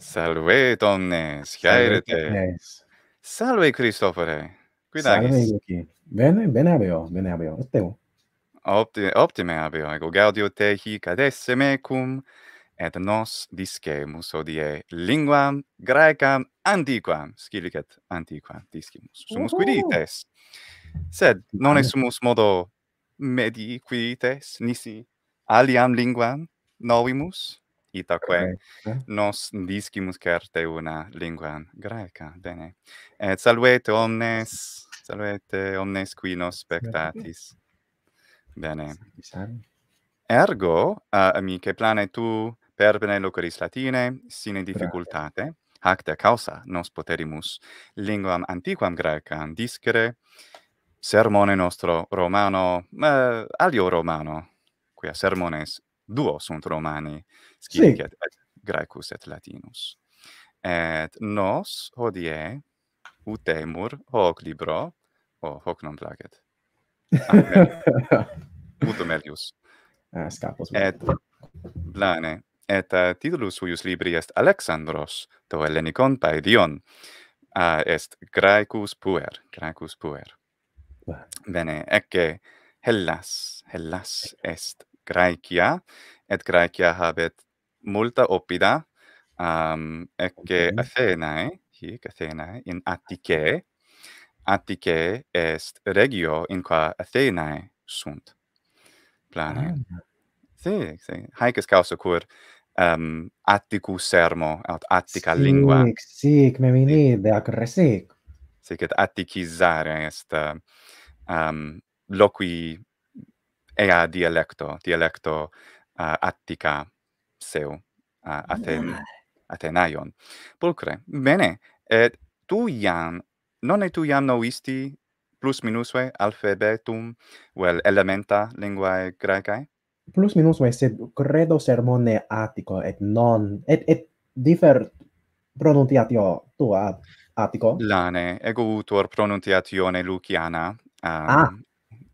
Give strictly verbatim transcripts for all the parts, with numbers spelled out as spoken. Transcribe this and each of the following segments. Salve, donnes, χαίρετε. Salve, Christophore. Salve, Luki. Bene, bene aveo, bene aveo. Ottimo. Opti, optime aveo, ego gaudio tehi cadesse mecum, et nos discemus odie linguam graecam antiquam, scilicet antiquam discimus. Sumus quidites, sed non esumus modo medii quidites, nisi aliam linguam novimus, itaque nos discimus certe una linguam graeca. Bene, et salvete omnes, salvete omnes qui nos spectatis. Bene. Ergo, uh, amice, plane tu perbene locoris Latine, sine difficultate, hac de causa nos poterimus linguam antiquam Graecam discere, sermone nostro Romano, uh, alio Romano, quia sermones duo sunt Romani, scilicet et Graecus et Latinus. Et nos hodie utemur hoc libro, o hoc non placet, putum elius. Ah, scapos. Et, plane, et uh, titulus huius libri est Alexandros, to Hellenicon paedion, uh, est Graecus puer, Graecus puer. Wow. Bene, ecce Hellas, Hellas est Graecia, et Graecia habet multa oppida, um, ecce okay. Athenae, hic Athenae, in Atticae, Atticae est regio in qua Athenae sunt. Plane. Ah. Sì, sì. Haec est causa cur um, Atticus sermo, aut Attica sic, lingua. Sic, sic, me vinide, acre sic. Sic, et Atticisare est um, loqui ea dialecto, dialecto uh, Attica seu, uh, Athen, ah. Athenaion. Pulcre, bene, et tu iam, non et tu iam novisti plus minusve alfabetum, vel elementa linguae Graecae? Plus minusve, sed credo sermone Attico, et non, et, et differ pronunciatio tua Attico? Lane, ego utor pronunciatione Luciana, um, ah.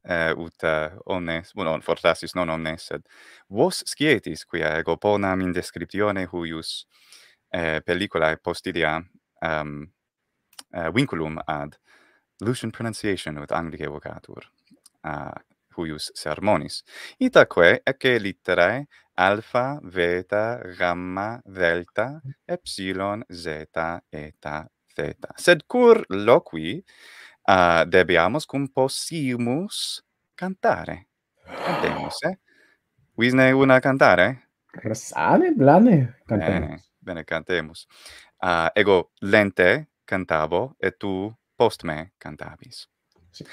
eh, ut uh, omnes, bueno, fortasis non omnes, sed vos scietis, quia ego ponam in descriptione huius eh, pelliculae postidia um, uh, vinculum ad Lucian pronunciation ut Anglicae vocatur, uh, huius sermonis. Itaque, ecce litterae, alpha, veta, gamma, delta, epsilon, zeta, eta, theta. Sed cur loqui uh, debiamus cum possimus cantare. Cantemus, eh? Visne una cantare? Sane, blane, cantemus. Bene, bene, cantemus. Uh, ego lente cantavo, et tu post me cantabis. Sì.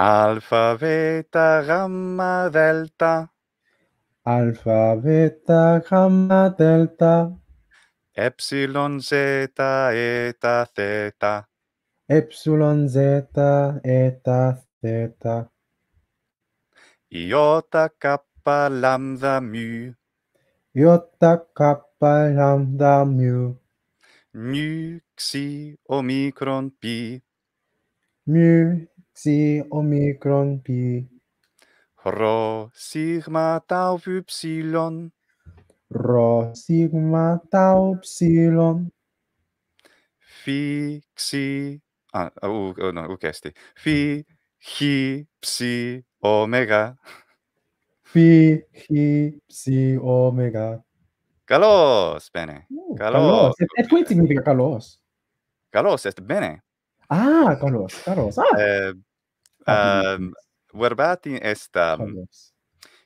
Alfa, beta, gamma, delta. Alfa, beta, gamma, delta. Epsilon, zeta, eta, theta. Epsilon, zeta, eta, theta. Iota, kappa, lambda, mu. Iota, kappa, lambda, mu. Mu, xi, omicron, pi. Mu, xi, omicron, pi. Rho, sigma, tau, upsilon. Rho, sigma, tau, upsilon. Phi, xi... Ah, u, u, no, u chesti. Phi, chi, psi, omega. Phi, chi, psi, omega. Kalos, bene. Uh, kalos. kalos. Et quid significa kalos? Kalos est bene. Ah, kalos, kalos. Ah. Eh, um, verbati est... Um,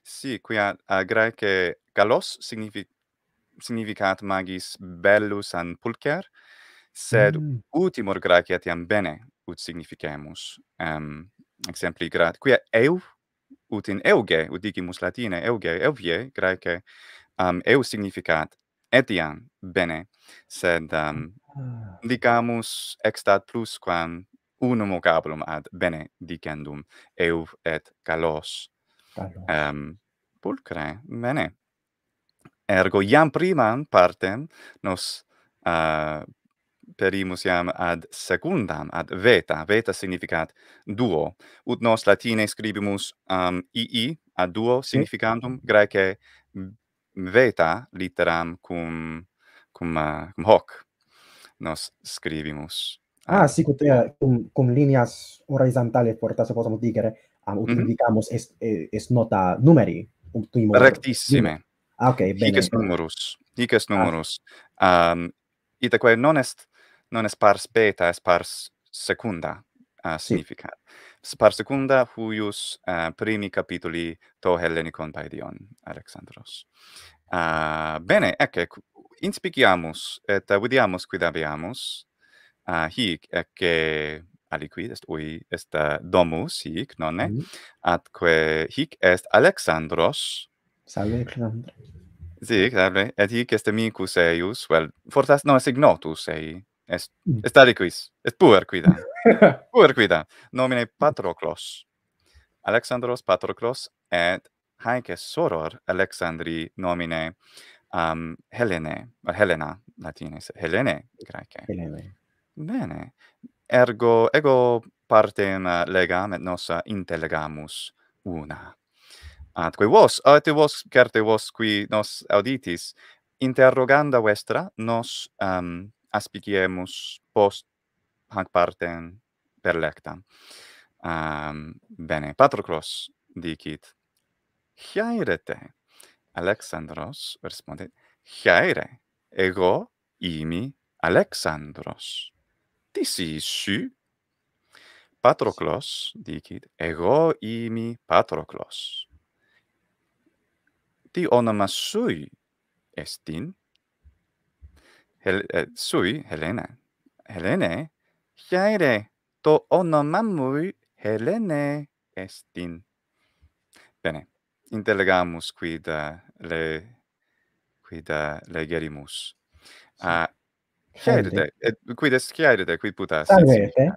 sì, quia a Graece kalos signific, significat magis bellus an pulcher, sed mm. utimor Graecia tiam bene ut significemus. Um, exempli grat. Quia eu, ut in euge, ut dicimus Latine, euge, euvie, Graece, Um, eu significat etiam bene, sed um, dicamus extat plus quam unum vocabulum ad bene dicendum eu et kalos. Um, pulcre, bene. Ergo iam primam partem nos uh, perimus iam ad secundam, ad veta. Veta significat duo. Ut nos Latine scribimus um, ii ad duo significantum, Graece veta litteram cum cum, uh, cum hoc nos scrivimus. Ah, ah sicut uh, cum, cum lineas horizontales portas, posamus dicere, um, utilicamus mm-hmm. est, est nota numeri. Ultimor. Rectissime. Ah, ok, bene. Hic est numerus. Hic est numerus. Ah. Um, itaque non est, non est pars beta, est pars secunda. Uh, significa. Sì. Par secunda huius uh, primi capitoli to Hellenicon paidion, Alexandros. Uh, bene, ecce, inspiciamus et uh, vidiamus quid abiamus. Uh, hic, ecce aliquid, est ui, est uh, domus, hic, nonne, mm. atque hic est Alexandros. Salve, Alexandros. Sì, salve, et hic est amicus eius, vel, fortas non est ignotus ei, est, mm. est aliquis, est puer quida. Puer quida, nomine Patroclos, Alexandros Patroclos, et haec est soror Alexandri nomine um, Helene, Helena, latine, Helene, graece. Helene. Bene, ergo, ego partem legam, et nos intelegamus una. Atque vos, ate vos, certe vos qui nos auditis, interroganda vestra, nos um, aspiciemus post hanc partem per lectam. Um, bene, Patroclos dicit, hiaere te, Alexandros, responde, hiaere, ego imi Alexandros. Tisi issu? Patroclos dicit, ego imi Patroclos. Ti onoma sui estin? Hel eh, sui, Helene. Helene? Hiaere, to onomamui Helene estin. Bene, intelegamus quid uh, le quid uh, legerimus. Uh, hiaerete, et quid est hiaerete, quid putas. Salvete.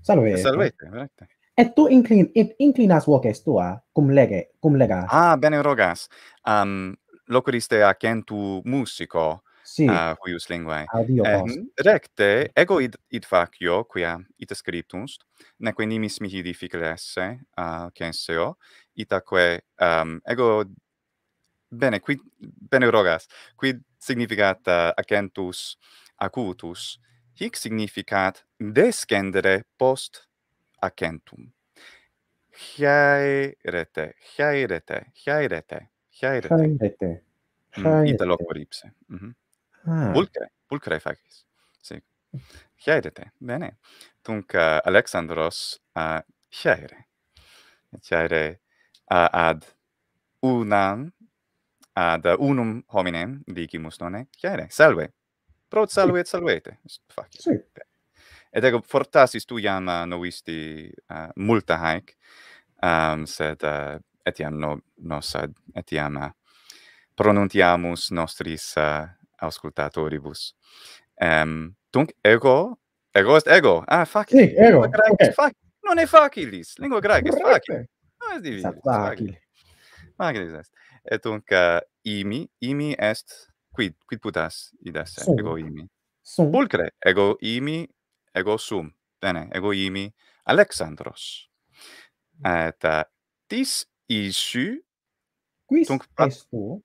Salvete. Salvete, verite. Et tu inclin, et inclinas voces tua, cum lege, cum legas. Ah, bene rogas. Um, locuriste accentu musico, sì. Uh, huius linguae. Eh, recte, ego id, id facio, quia ita scriptumst, neque nimis mihi difficilesse, uh, censeo, itaque, um, ego, bene, quid, bene rogas, quid significat uh, accentus acutus, hic significat descendere post accentum. Hiaerete, hiaerete, hiaerete, hiaerete. Mm, ita loquoripse. Mm-hmm. Ah. Pulcre, pulcre facis. Sì. Hiaerete, bene. Tunc uh, Alexandros uh, hiaere. Hiaere uh, ad unam, ad unum hominem, dicimus nonne, hiaere, salve. Prod salve et salvete. Facis. Sì. Et ego fortasis tu iam uh, novisti uh, multa haec, um, sed uh, etiam no, nos, uh, etiam uh, pronuntiamus nostris uh, auscultatoribus. Um, tunc ego, ego est ego. Ah, facile. Sì, ego. Okay. Fac non è facilis. Lingua greca est facile. Non est divina. Facile. Facilis est. Et tunc uh, imi, imi est quid, quid putas id esse, sum. Ego imi. Sum. Pulcre, ego imi, ego sum. Bene, ego imi Alexandros. Et uh, tis issu, quis tunc, est tu?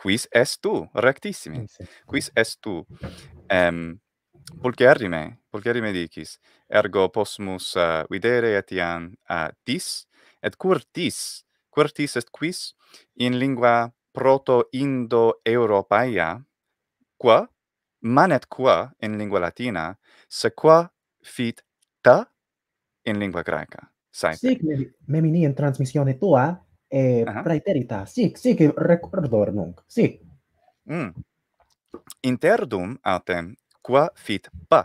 Quis est tu, rectissimi. Quis est tu. Um, pulcherrime, pulcherrime dicis, ergo possumus uh, videre etiam uh, tis, et cur tis, cur tis est quis in lingua proto-indo-europaea, qua, manet qua in lingua latina, sequa fit ta in lingua greca. Sic memini in transmissione tua, eh, praeterita, sic, sic, recordor nunc, sic. Mm. Interdum autem qua fit pa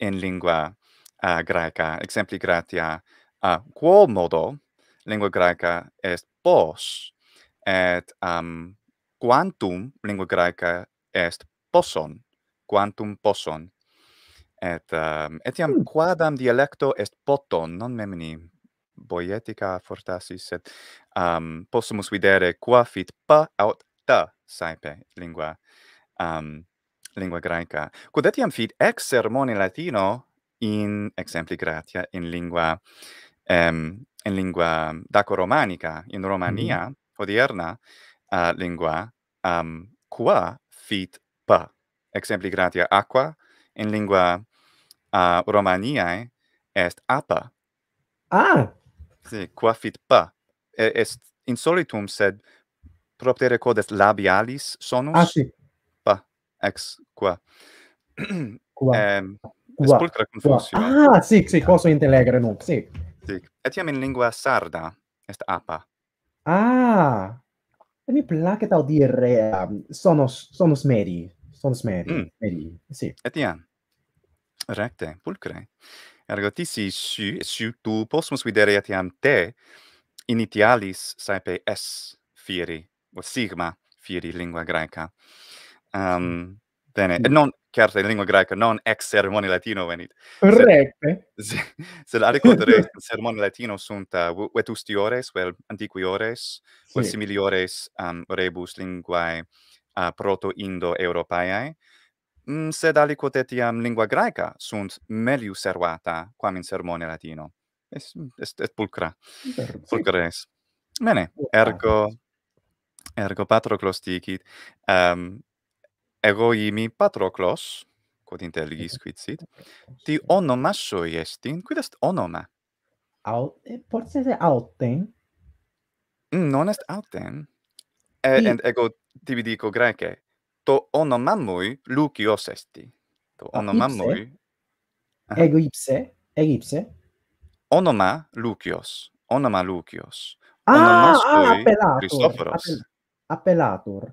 in lingua uh, greca, exempli gratia, uh, quomodo, lingua greca est pos, et um, quantum, lingua greca, est poson, quantum poson. Et um, etiam mm. quadam dialecto est poton, non memini, boietica fortasis, et um, possumus videre qua fit pa aut ta, saepe, lingua, um, lingua graeca. Quod etiam fit ex sermone latino in exempli gratia, in lingua, um, in lingua daco-romanica, in Romania, mm. odierna, uh, lingua, um, qua fit pa, exempli gratia aqua, in lingua uh, Romaniae est apa. Ah! Si, qua fit pa. Est insolitum, sed propter codes labialis sonus. Ah, si. Pa, ex qua. Qua. Ehm, qua. Spultra confusio. Ah, si, si, quos in telegre nunc, si. Si. Etiam in lingua sarda est apa. Ah! E mi placet audire um, sonos, sonos meri. Sonos meri, mm. meri, si. Etiam. Recte, pulcre. Ergo tisi su, su tu possumus videre etiam te initialis saepe S fieri, o sigma fieri lingua graeca. Um, bene, mm. et non, certe lingua graeca, non ex ceremoni latino venit. Recte. Sed aliquodere ceremoni latino sunt uh, vetustiores, vel antiquiores, sì. Vel similiores um, rebus linguae uh, proto-indo-europaeae, Mm, sed aliquot etiam lingua graeca sunt melius servata quam in sermone latino. Est, est, est pulcra. Pulcra es. Bene, ergo, ergo Patroclos dicit, um, ego imi Patroclos, quod intelligis quidsit, ti onoma soi estin, quid est onoma? Aut, porces autem? Mm, non est autem. E, I... And ego tibi dico graece, to onomamoi Lucios esti. To onomamoi... Ah, ego ipse. Ego ipse. Onoma Lucios. Onoma Lucios. Ah, ah, appellatur. Appellatur.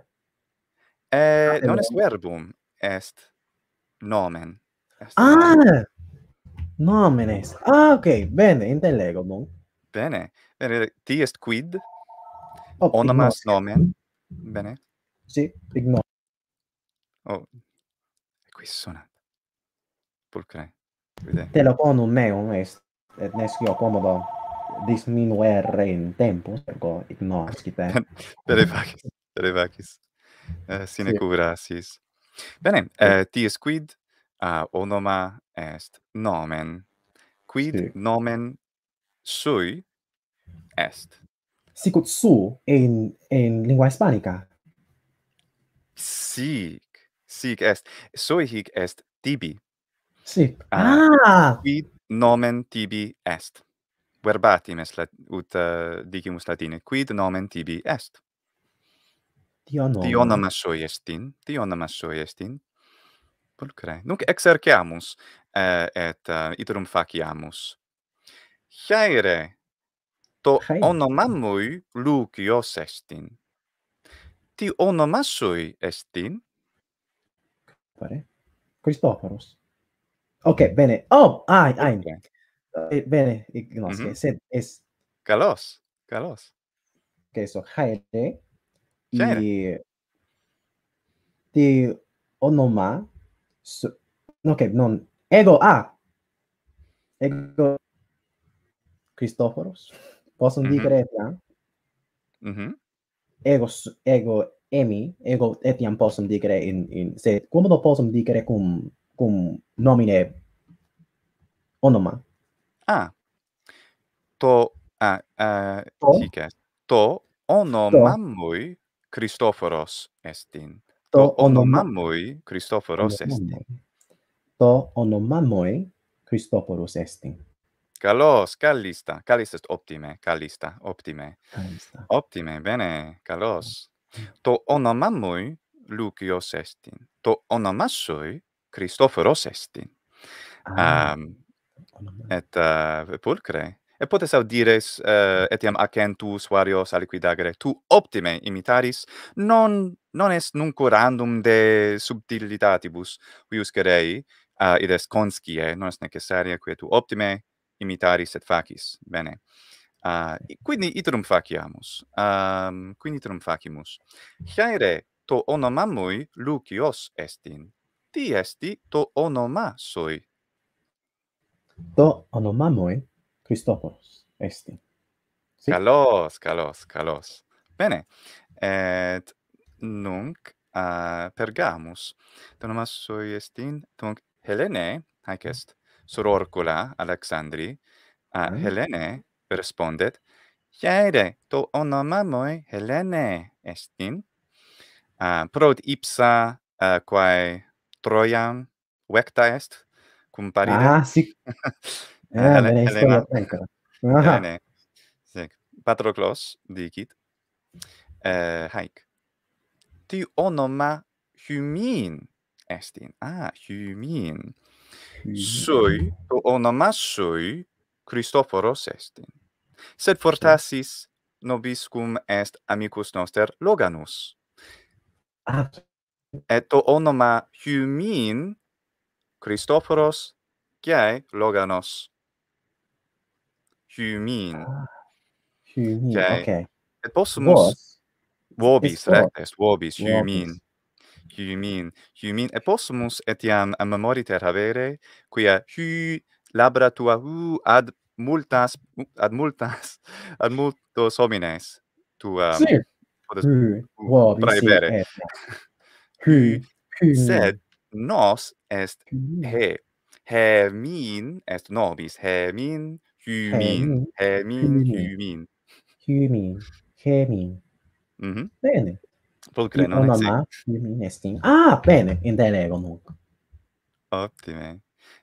Eh, appellatur. Non est verbum. Est nomen. Est ah! Nomen. Nomen est. Ah, ok. Bene, intellego. Bene. Bene. Ti est quid. Oh, onomas nomen. Bene. Sì, igno. Oh, e qui suonat. Pulcre. Teleponum meum est, et nescio commodo disminuere in tempus, ergo ignoscite. Tere vacis, tere vacis. Uh, sine curasis. Bene, uh, ties quid uh, onoma est nomen. Quid sì. Nomen sui est. Sicut su in, in lingua hispanica? Sì. Sic est, soi hic est tibi. Sic. Uh, ah! Quid nomen tibi est. Verbatim est, lat ut uh, dicimus latine, quid nomen tibi est. Tionoma soi estin, tionoma soi estin. Pulcre. Nunc exerciamus, uh, et uh, iterum faciamus. Hiaere, to Hai. Onomamui Lucios estin. Ti onoma soi estin, Christophoros. Ok, bene. Oh, ai, ai. Eh, bene, ignosce. Mm -hmm. Sed es... Kalos, kalos. Ok, so, haere. Haere. Ti onoma... Su... Ok, non... Ego a! Ah. Ego... Christophoros. Posso mm -hmm. dire etiam? Mm -hmm. Ego, ego... Emi, ego etiam possum dicere in, in sed quomodo possum dicere cum, cum nomine onoma? Ah, to, ah, uh, to? Hic est, to onomamui Christophoros estin. To onomamui Christophoros estin. To onomamui Christophoros estin. Kalos, kalista, kalis est optime, kalista, optime. Kalista. Optime, bene, kalos. To onomamoi Lucios estin. To onomassoi Christophoros estin. Ah. Um, et uh, pulcre. Et potes audires uh, etiam accentus varios aliquidagere. Tu optime imitaris non, non est nunc random de subtilitatibus huius querei, uh, id est conscie, non est necessaria, quia tu optime imitaris et facis. Bene. Uh, quindi iterum faciamus, um, quindi iterum facimus. Hiaere to onomamui Lucios estin, ti esti to onoma soi. To onomamui Christophoros estin. Sì? Kalos, kalos, kalos. Bene, et nunc uh, pergamus, to onoma soi estin, tunc Helene, haec est, sororcula Alexandri, uh, mm. Helene, respondet, hiaere, to onomamoi Helene estin, uh, prod ipsa uh, quae Troiam vecta est, cum paride. Ah, sic. Eh, Helene, Helena. Helene. Sic. Patroclos dicit. Uh, haec. Tiu onoma hymin estin. Ah, hymin. Sui, to onoma sui, Christophoros estin. Sed fortasis nobis cum est amicus noster Loganus. Ah. Et to onoma hymin Christophoros quae Loganos. Hymin. Ah, hymin, okay. okay. Et possumus Vos? Vobis, rectes, vobis, hymin. Hymin, hymin. Et possumus etiam memoriter havere, quia hy labra tua hu ad multas, ad multas, ad multos homines tua... Si. Podes, hu, vobis, praevere. Si, hu, hu. Sed nos est he. Hemin est nobis. Hemin, hymin. Hemin, hymin. Hymin. Hemin. Mm-hmm. Bene. Pulcre, non è sì. Ah, bene, intenego nunc. Ottime.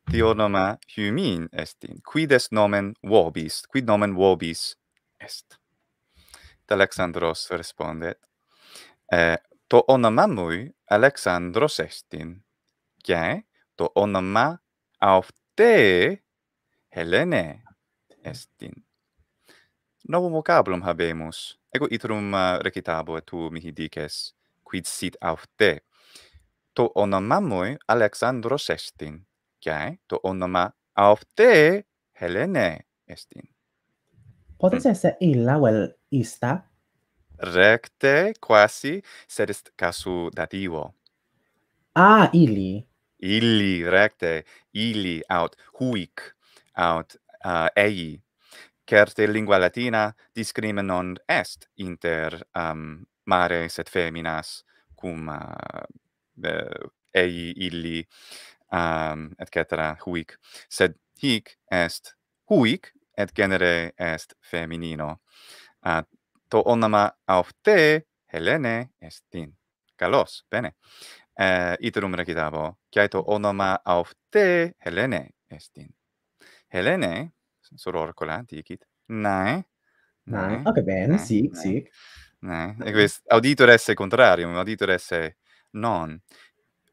Tio noma hymin estin. Quid est nomen vobis? Quid nomen vobis est? Alexandros respondet. Eh, to onoma mui Alexandros estin. Quae to onoma aufte Helene estin. Novum vocablum habemus. Ego itrum uh, recitabo et tu mihi dices, quid sit aufte. To onomamoi Alexandros estin, quae to onoma aufte Helene estin. Potes esse illa vel ista? Recte, quasi, sed est casu dativo. Ah, illi. Illi, recte, illi, aut huic, aut uh, ei. Certe lingua latina discrimen non est inter um, mares et feminas, cum uh, ei, illi, um, et cetera, huic. Sed hic est huic, et genere est feminino. Uh, to onoma aufte Helene estin. Kalos, bene. Uh, iterum recitavo, quae to onoma aufte Helene estin. Helene... Sororcola, dicit. Nae. Nae. Ok, bene, sic, sic. Nae. E quest auditor esse contrarium, auditor esse non.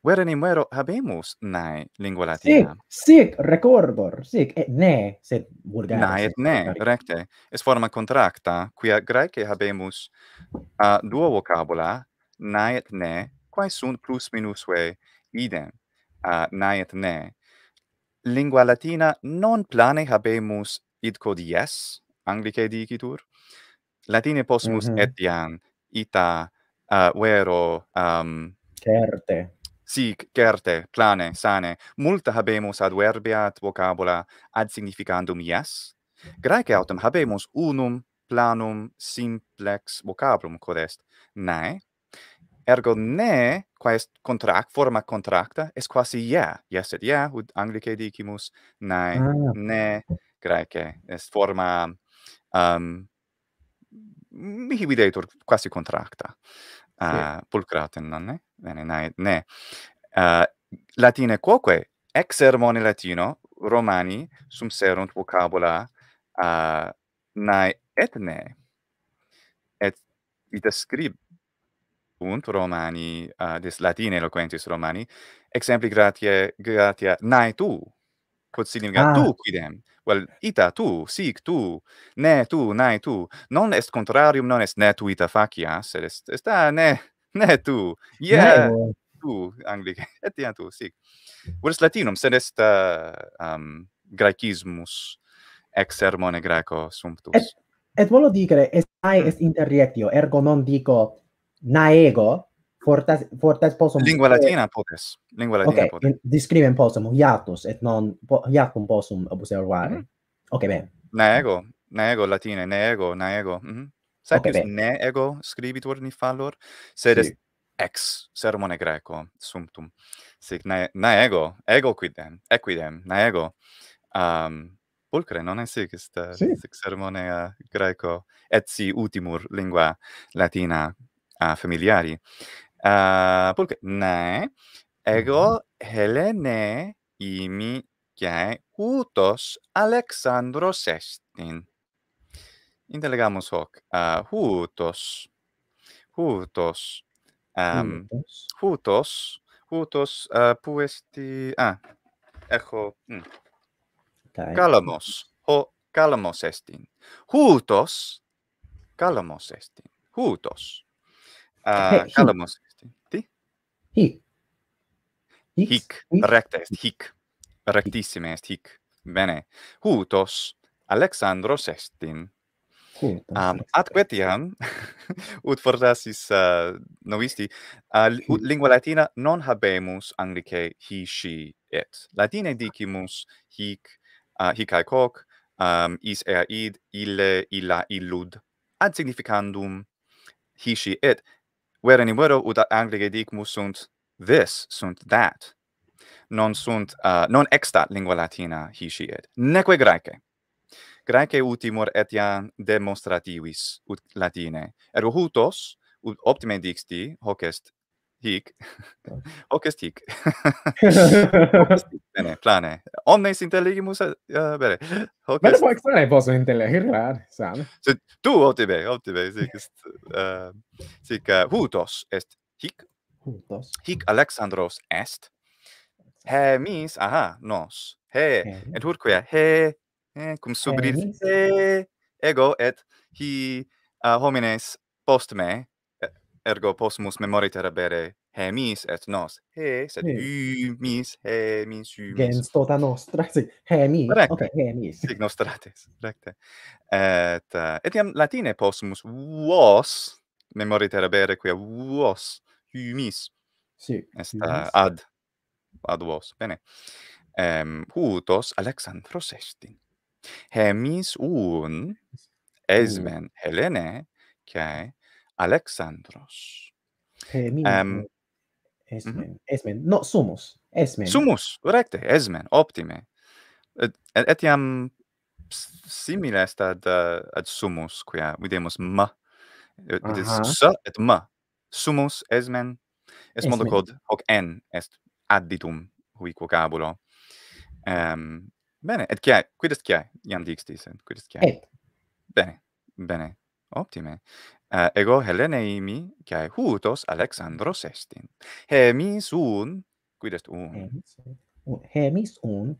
Vereni muero habemus nae lingua latina. Sic, sic, recordor, sic, et ne, sed vulgare. Nae et ne, recte. Es forma contracta, quia graece habemus uh, duo vocabula, nae et ne, quae sunt plus minusve idem, uh, nae et ne. Lingua latina non plane habemus id quod ies, anglicae dicitur. Latine possumus mm -hmm. etiam, ita, uh, vero... Um, certe. Sic, certe, plane, sane. Multa habemus adverbia ad vocabula ad significandum ies. Graece autem habemus unum planum simplex vocabulum, quod est nae. Ergo ne, quae est contract, forma contracta, est quasi yeah. Yes et yeah, ut anglicae dicimus, nae, ah. ne, graece. Est forma, um, mihi videtur, quasi contracta. Uh, sì. Pulcraten, non ne? Bene, nae, ne. Uh, Latine quoque, ex sermone latino, Romani sumserunt vocabula uh, nae et ne. Et ita scrib, Romani, uh, des Latine eloquentis Romani, exempli gratia, gratia, nae tu, quod significa ah. tu quidem, vel ita tu, sic tu, ne tu, nae tu, non est contrarium, non est ne tu ita facia, sed est, est ah, ne, ne tu, yeah, ne. tu, anglice, etiam tu, sic. Vel est Latinum, sed est uh, um, Graecismus, ex sermone Graeco sumptus. Et, et volo dicere, est nae est interrectio, ergo non dico, naego fortas fortas possum lingua latina potes lingua latina okay. potes discrimen possum iatus et non po, iacum possum observare mm. ok bene naego naego latine naego naego mhm mm satis okay, naego scribitur ni fallor sed est si. Ex sermone Graeco sumptum sic nae, naego ego quidem equidem naego um pulcre, non è sic, est uh, si. Sic sermone uh, Graeco et si utimur lingua latina familiari Uh, porque ναι, εγώ Helene είμαι και ούτως Αλεξάνδρος έστιν. Intelegamos hoc. Ούτως. Ούτως. Ούτως. Ούτως που έστι... Α, έχω... Κάλαμος. Ο κάλαμος έστιν. Ούτως. Κάλαμος έστιν. Ούτως. Κάλαμος έστιν. Τι? Χι. Hic, recta est hic, rectissime est hic. Bene, hutos Alexandros estin. Um, atque tiam, ut fortasis uh, novisti, uh, ut lingua latina non habemus anglicae he, she, et. Latine dicimus hic, uh, hic haec hoc, um, is, ea, id, ille, illa, illud, ad significandum he, she, et. Vere in vero ut anglicae dicimus sunt this, sunt that, non sunt, uh, non extat lingua latina he, she, et, neque Graece. Graece utimur etiam demonstrativis ut latine. Ergo hutos, ut optime dixti, hoc est hic, hoc est hic. Hoc est hic, bene, plane. Omnes intelligimus, uh, bene, hoc est... Ma extrae posso intellegirla, sano. Tu, optime, optime, sic est, uh, sic, uh, hutos est hic, Hutos. Hic Alexandros est. He mis, aha, nos. He, he. Et urquia he, he, cum subridit he, ego et hi uh, homines post me, ergo possumus memoriter habere he mis et nos. He, sed he. U mis, he mis, u mis. Gens tota nostra, sic, he mis, recte. Ok, he mis. Sic nostrates, recte. Et, uh, etiam latine possumus vos, memoriter habere quia vos, Humis. Sí. Esta ad. Ad vos. Bene. Um, hutos Alexandros estin. Hemis un esmen Helene que Alexandros. Hemis um, esmen. Mm -hmm. Esmen. No, sumus. Esmen. Sumus. Recte. Esmen. Optime. Et, etiam simile est ad, ad sumus, quia videmus ma. It is sa et ma. Sumus esmen, est modo quod hoc en est additum hui vocabulo. Um, bene, et quia, quid est quia, iam dixtis, quid est quia? Et. Bene, bene, optime. Uh, ego Helene imi, quia hutos Alexandros estin. Hemis un, quid est un? Hemis un,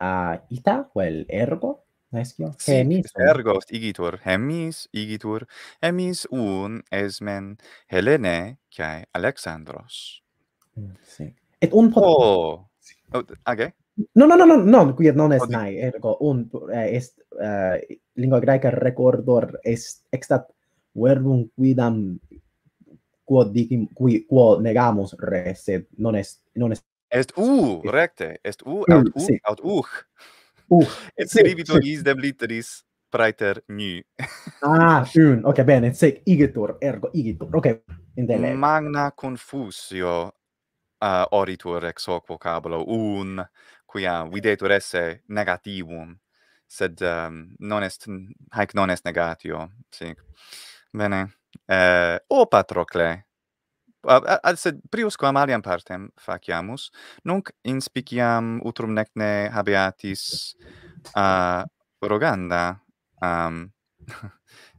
uh, ita, vel ergo? Nescio? Hemis un. Ergo est igitur. Hemis, igitur. Hemis un esmen Helene cae Alexandros. Sí. Et un pot... Oh! Age? No, no, no, no, no, quid non est nae, ergo, un est lingua graeca recordor est extat verbum quidam quod dicim, quod negamus res, sed non est... Est u, recte, est u, aut uch. Uh, et se rivitur isdem literis praeter nu. Ah, un. Ok, bene. Sec igitur, ergo igitur. Ok. Intele. Magna confusio uh, oritur ex hoc vocabulo un, quia videtur esse negativum, sed um, non est, haec non est negatio. Sic. Bene. Uh, o Patrocle, ad, ad sed prius quam aliam partem faciamus, nunc inspiciam utrum necne habeatis uh, roganda, um,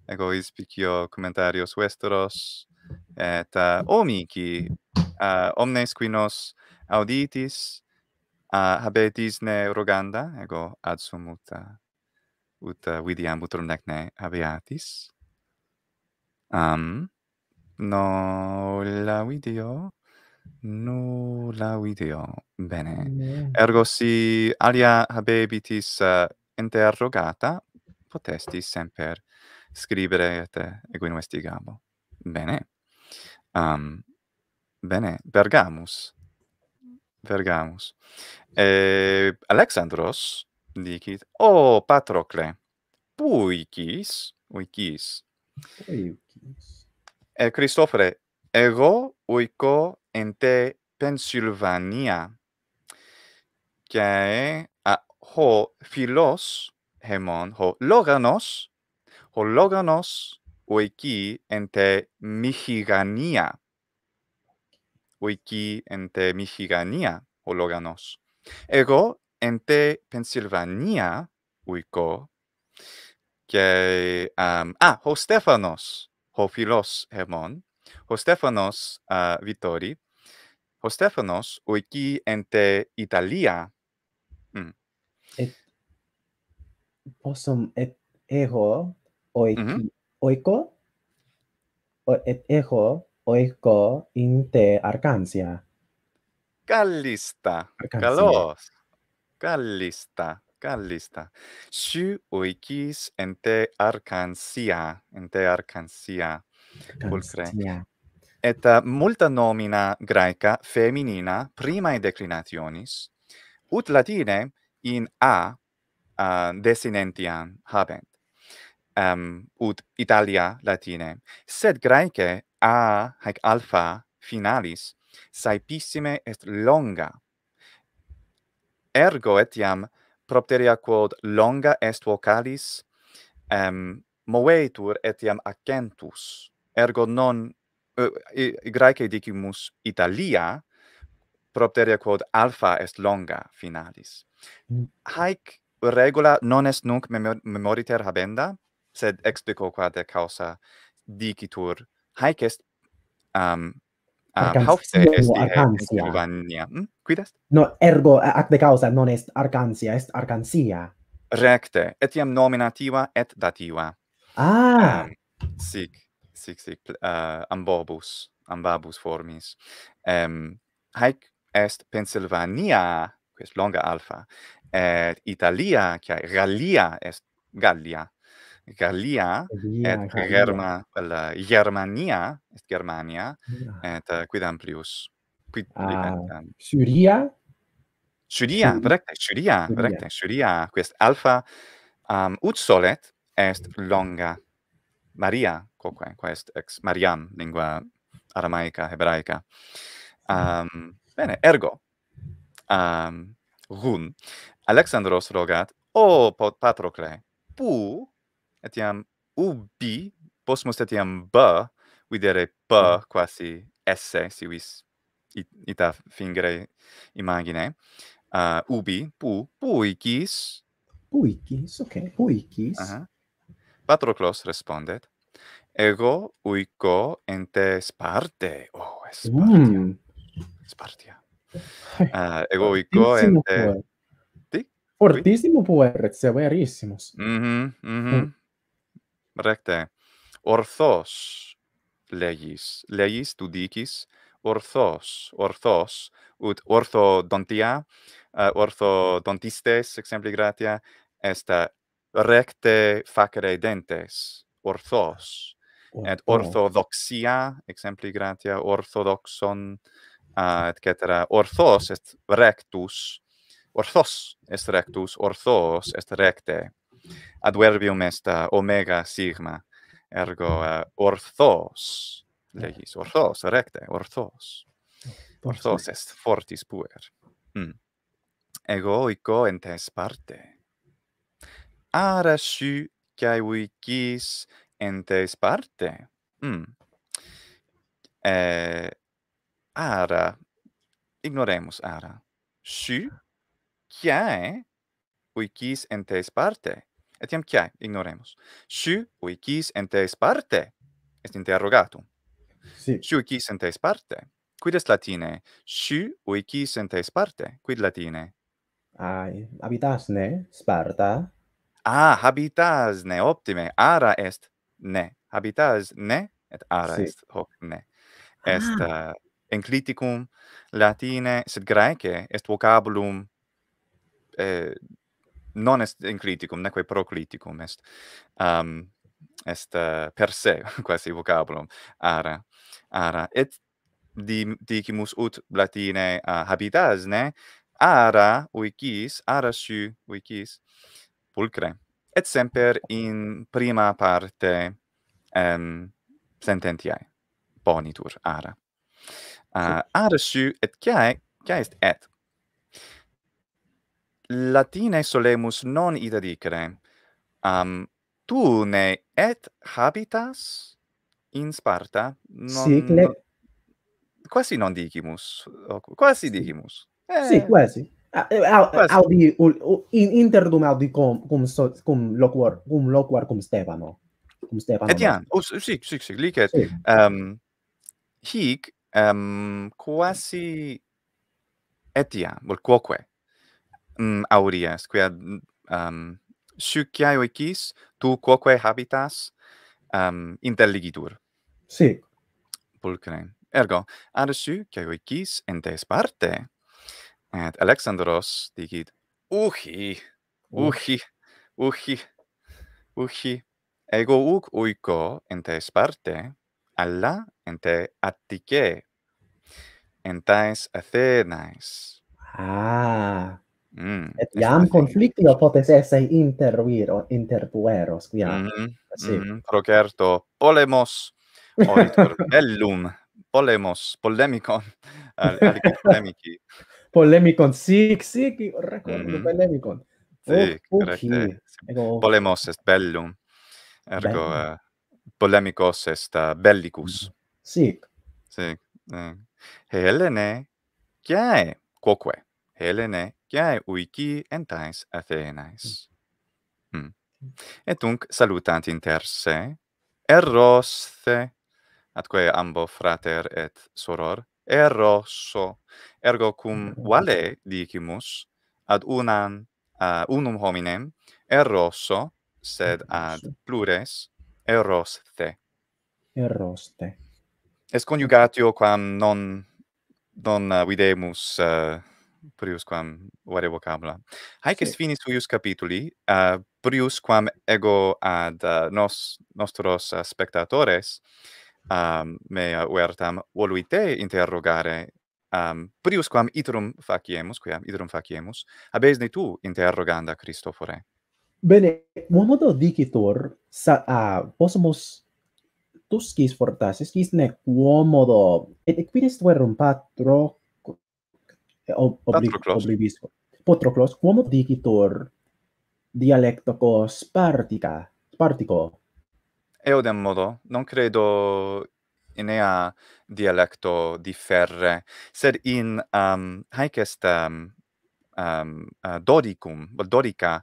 ego inspicio commentarios vestros, et uh, omici, uh, omnes qui nos auditis, uh, habetisne roganda, ego ad sum ut, uh, ut uh, vidiam utrum necne habeatis. Um, No la video, no la video. Bene. Ergo si alia habebitis uh, interrogata, potestis semper scribere et eguinum estigamo. Bene. Um, bene. Bergamus. Bergamus. E, Alexandros dicit, o Patrocle, puicis, uicis. Puicis. E Christophore, ego uico en te Pennsylvania, que a ho filos hemon, ho loganos, ho loganos uici en te Michigania. οίκοι εν τε Μιχυγανία ο Λόγανος. Εγώ εν τε Πενσιλβανία οίκο και um, α, ο Στέφανος, ο φιλός εμών, ο Στέφανος uh, Βιτόρι, ο Στέφανος οίκοι εν τε Ιταλία. Mm. Ε, πόσο, ε, εγώ οίκο, mm-hmm. οίκο, ε, εγώ οίκο εν τε Αρκάνσια. Καλίστα, καλώς, καλίστα, καλίστα. Σου οίκης εν τε Αρκανσία, εν τε Αρκανσία, πουλκρέ. Et multa nomina Graeca feminina prima in declinationis, ut Latine in a uh, desinentiam habent, um, ut Italia Latine, sed Graece a haec alpha finalis, saepissime est longa. Ergo etiam propteria quod longa est vocalis, um, movetur etiam accentus. Ergo non uh, Graece dicimus Italia, propteria quod alpha est longa finalis. Haec regula non est nunc memor memoriter habenda, sed explico quade causa dicitur. Haec est um, Um, haufte est Arcantia. Mm? Quidas? No, ergo ac de causa non est Arcantia, est Arcantia. Recte, etiam nominativa et dativa. Ah! Um, sic, sic, sic, uh, ambobus, ambabus formis. Um, haec est Pennsylvania, quis longa alpha, et Italia, quia Gallia est Gallia. Gallia, Gallia et Gallia. Germa, la Germania est Germania yeah. et uh, quid amplius quid ah, um, Syria Syria Syria recte Syria recte Syria quest alpha um, ut solet est longa Maria quoque quest ex Mariam lingua aramaica hebraica um, bene ergo um rum Alexandros rogat o Patrocle pu etiam ubi, posmus etiam b, videre p, quasi esse, si vis it, ita fingere imagine, uh, ubi, pu, puicis. Puicis, ok, puicis. Uh -huh. Patroclos respondet, ego uico ente Sparte. Oh, Spartia. Mm. Spartia. Uh, ego uico ente... Ti? Fortissimo puer, se verissimus. Mhm, mhm. Mm. Recte, orthos legis, legis tu dicis, orthos, orthos, ut orthodontia, uh, orthodontistes, exempli gratia, est recte facere dentes, orthos, orthos. Et orthodoxia, exempli gratia, orthodoxon, uh, et cetera, orthos est rectus, orthos est rectus, orthos est recte. Adverbium est uh, omega sigma, ergo uh, orthos, legis, orthos, recte, orthos. Orthos est fortis puer. Mm. Ego ico ente Sparte. Ara su cae vicis ente Sparte. Mm. Eh, ara, ignoremus ara. Su cae uicis ente Sparte. Etiam quae ignoremus. Su uicis ente Sparte est interrogatum. Si. Su uicis ente Sparte. Quid est Latine? Su uicis ente Sparte. Quid Latine? Ai, habitasne Sparta. Ah, habitasne, optime. Ara est ne. Habitasne et ara si. Est hoc ne. Est ah. uh, encliticum Latine, sed Graece est vocabulum eh, non est encliticum, neque procliticum est, um, est uh, per se, quasi vocabulum, ara, ara, et dicimus ut Latine uh, habitasne, ara uicis, ara su uicis, pulcre, et semper in prima parte um, sententiae, ponitur, ara. Uh, ara su, et quae, quae est et? Latine solemus non ita dicere, um, tu ne et habitas in Sparta? Non, sic, le... quasi non dicimus, quasi dicimus. Eh. Sì, quasi. Audi, interdum audi cum, cum, so, cum, loquor, cum loquor cum Stefano. Cum Stefano. Etiam, oh, sì, sì, sì, lì che... Sì. Um, hic um, quasi etiam, quoque, um, auries, quia um, succiae oicis, tu quoque habitas um, intelligitur. Sì. Pulcre. Ergo, ad succiae oicis entes parte. Et Alexandros dicit, uhi, uhi, uhi, uhi, ego uc uico entes parte, alla ente Atticae, entes Athenaes. Ah, mm, et iam conflictio potes esse interviro, interpueros, quiam. Mm -hmm, sì. Mm -hmm, procerto polemos, oritur bellum, polemos, polemicon, al, al polemici. Polemicon, sì, sì, ricordo, mm. polemicon. Sì, oh, okay. Ego... Polemos est bellum, ergo uh, polemicos est uh, bellicus. Sì. Sì. Uh. Helene, chiae, quoque, Helene, chiae uici entais Athenaes. Mm. Mm. Et unc salutant inter se, erosce, atque ambo frater et soror, erosso, ergo cum vale dicimus ad unam uh, unum hominem erosso, sed ad plures eroste. Eroste. Es conjugatio quam non non uh, videmus uh, prius quam vare vocabula. Haec est finis huius capituli, uh, prius quam ego ad uh, nos nostros uh, spectatores Um, mea uertam voluite interrogare um, prius quam iterum faciemus, quam iterum faciemus, habesni tu interroganda, Christophore. Bene, modo dicitur, sa, uh, possumus tuscis fortasis, quis ne quomodo, et equides tuerum patro, ob, obli, Patroclos. Oblivisco, Patroclos, quomodo dicitur dialectoco spartica, spartico, eodem modo, non credo in ea dialecto differre, sed in um, haec est um, um, uh, dodicum, dodica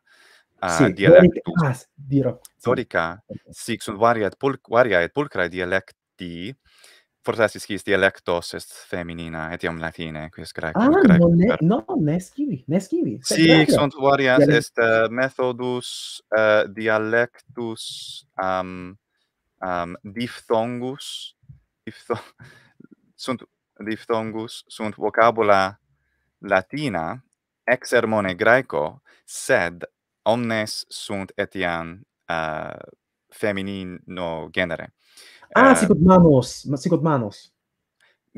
uh, sì, dialectus. Dodica, ah, dirò. Dodica, sic sunt varia et, pulc, varia et pulcrae dialecti, fortasis quis dialectos est feminina, etiam latine, quis graec. Ah, graec, non, ne, no, ne scivi, ne scivi. Sic sunt varias dialect. Est uh, methodus uh, dialectus... Um, Um, diphthongus, diphthong, sunt diphthongus, sunt vocabula latina, ex sermone graeco, sed omnes sunt etiam uh, feminino genere. Ah, uh, sicut manus, sicut manus.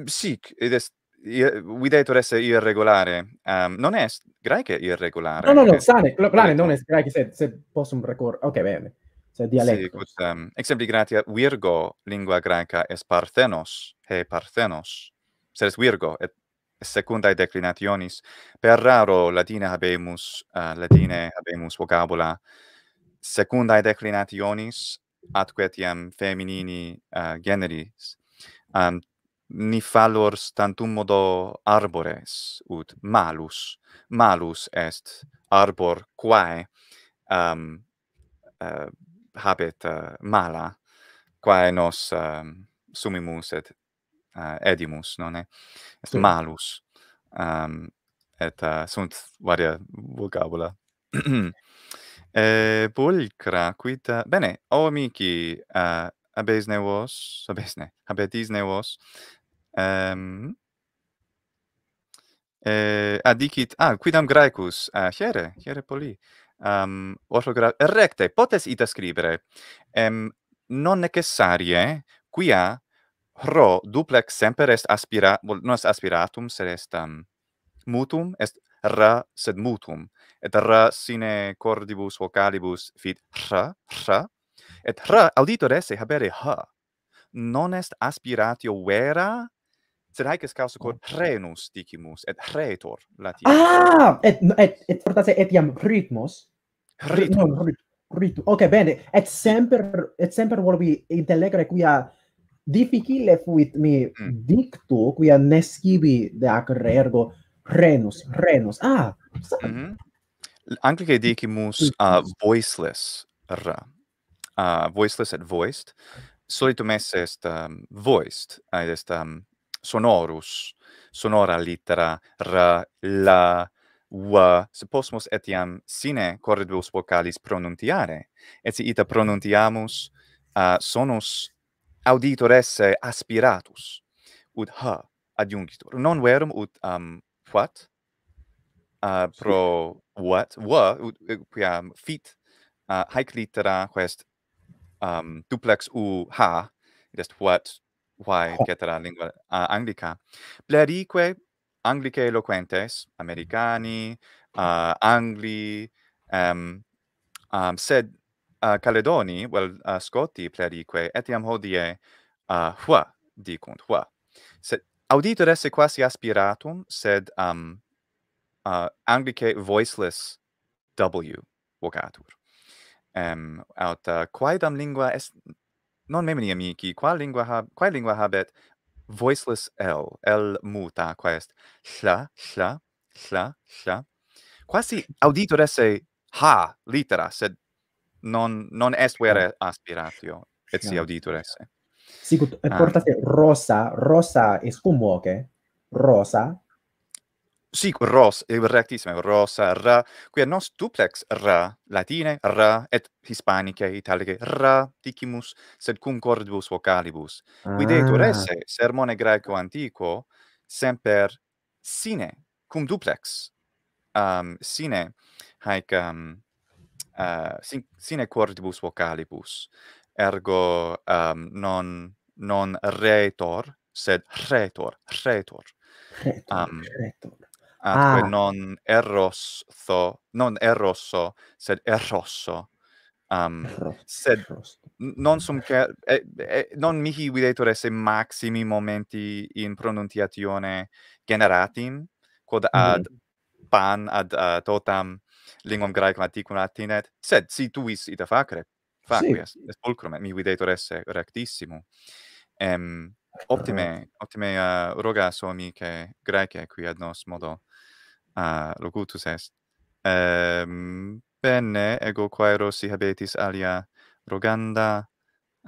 Sic, id est, videtur esse irregolare, um, non est graece irregolare. No, no, no, sane, plane, non est graece, sed, sed possum recor, ok, bene. Dialectus. Sì, um, exempli gratia virgo lingua graeca es parthenos, he parthenos, sed es virgo, et secundae declinationis, per raro latine habemus, uh, latine habemus vocabula secundae declinationis, atque etiam feminini uh, generis, um, ni fallors tantum modo arbores, ut malus, malus est arbor quae um, uh, habet uh, mala, quae nos um, sumimus et uh, edimus, non est? Est sì. Malus, um, et uh, sunt varia vocabula. e, pulcra, quita... Bene, o amici, uh, abesne vos, abesne, abetisne vos, um, e, adicit, ah, quidam graecus, uh, here, here poli, Um, recte potes ita scribere um, non necessarie quia ro duplex semper est aspira non est aspiratum sed est um, mutum est ra sed mutum et ra sine cordibus vocalibus fit ra ra et ra auditor esse habere ha non est aspiratio vera sed haec est causa quod renus dicimus, et retor latina. Ah! Et, et, et fortasse etiam ritmos. Ritmo. No, rit, rit, ok, bene. Et semper, et semper volvi intellegere quia difficile fuit mi dictu, quia nescibi deac rergo renus, renus. Ah, mm-hmm. Anglicae dicimus uh, voiceless ra. Uh, voiceless et voiced. Solitum esse est um, voiced, ed est um, sonorus, sonora littera ra, la, ua, se possumus etiam sine cordibus vocalis pronuntiare, et si ita pronuntiamus uh, sonus auditor esse aspiratus, ut ha adiungitur. Non verum ut um, what? Uh, pro what? Ua, ut, quia fit uh, haec littera, quest um, duplex u ha, et est what, why, cetera, lingua uh, anglica, plerique anglicae eloquentes, americani, uh, angli, um, um, sed uh, Caledoni, well, uh, Scotti, plerique, etiam hodie uh, hua, dicunt, hua. Sed auditor esse quasi aspiratum, sed um, uh, anglicae voiceless W vocatur. Um, aut uh, quaedam lingua est, non memini amici, qual lingua, hab, qual lingua habet voiceless L, L muta, quae est sla, sla, sla, sla. Quasi auditor esse ha litera, sed non, non est vere aspiratio, et si auditor esse. Sicut, et portate ah. rosa, rosa escumoque, rosa. Sic, ros, rectissime, rosa, ra, quia nos duplex ra, latine, ra, et hispanicae, italicae, ra, dicimus, sed cum cordibus vocalibus. Ah. Videtur esse, sermone Graeco antiquo, semper sine, cum duplex, um, sine, haec, um, uh, sine cordibus vocalibus, ergo um, non, non retor, sed retor, retor. Retor, um, retor. Atque ah. non eros tho, non erosso, sed erosso. Um, Erros, sed eros. Non sum cer, eh, eh, non mihi videtur esse maximi momenti in pronunciatione generatim, quod ad mm. pan ad uh, totam linguam Graecum antiquum latinet, sed si tuis ita facere, facias, si. Est pulcrum, et mi videtur esse rectissimo. Um, Optime, optime uh, rogas o amicae Graece, qui ad nos modo uh, locutus est. Um, bene, ego quaero si habetis alia roganda,